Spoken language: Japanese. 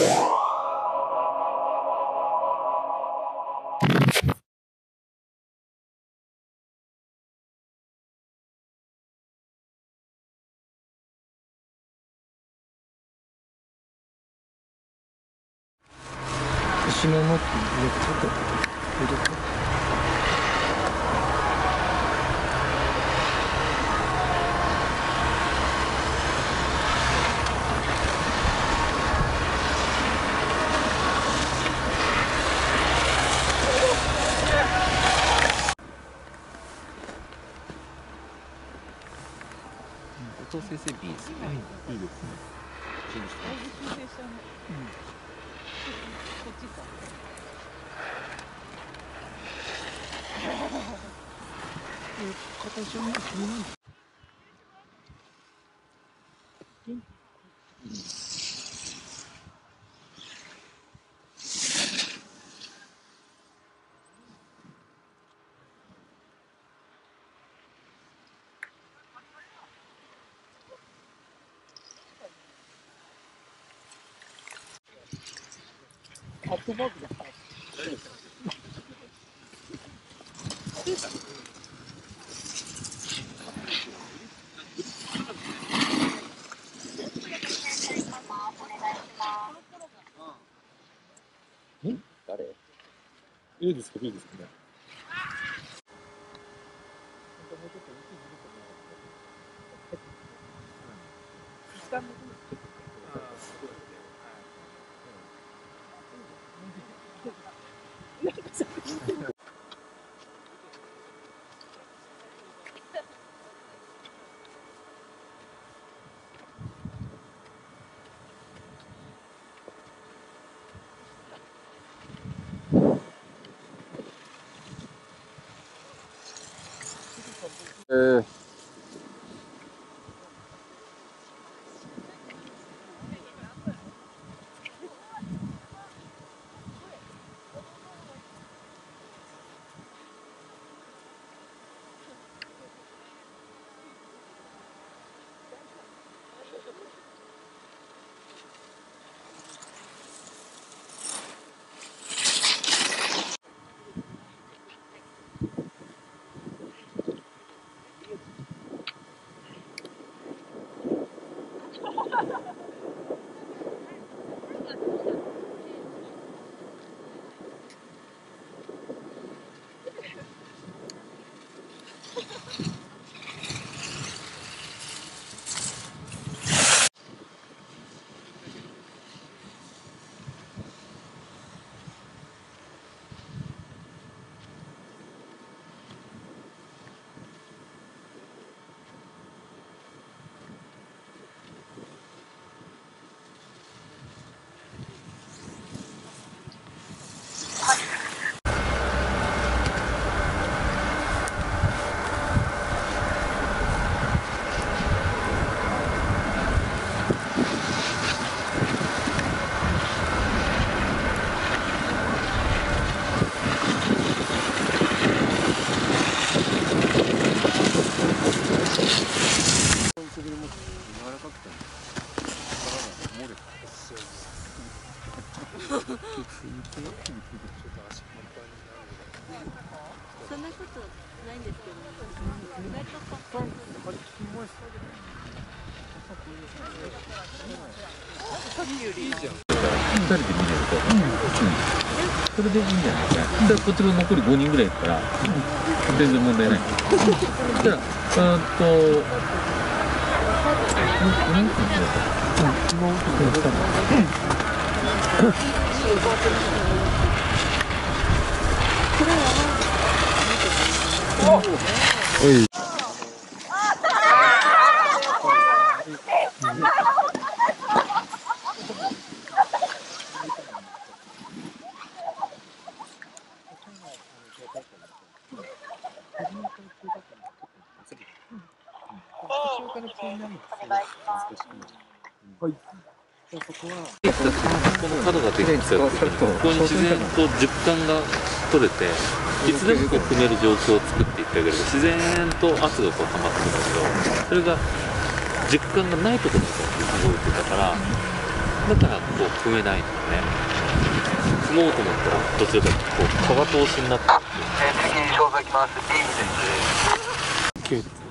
締めもってちょっと入れて。後藤先生 B ですね。いいですね。こっちか。形を見てみます。大丈夫ですか？誰？ A ですか B ですかね。それでいいんじゃないですか。でこっちが残り5人ぐらいいるから全然問題ない。じゃあおい。ここに自然と循環が取れていつでもこう組める状況を作っていってあげれば自然と圧がこう溜まってくるんだけど、それが実感がないところに動いてたから、だからこう踏めないのね。踏もうと思ったらどちらかというとこう皮通しになってる。次に消防来ます。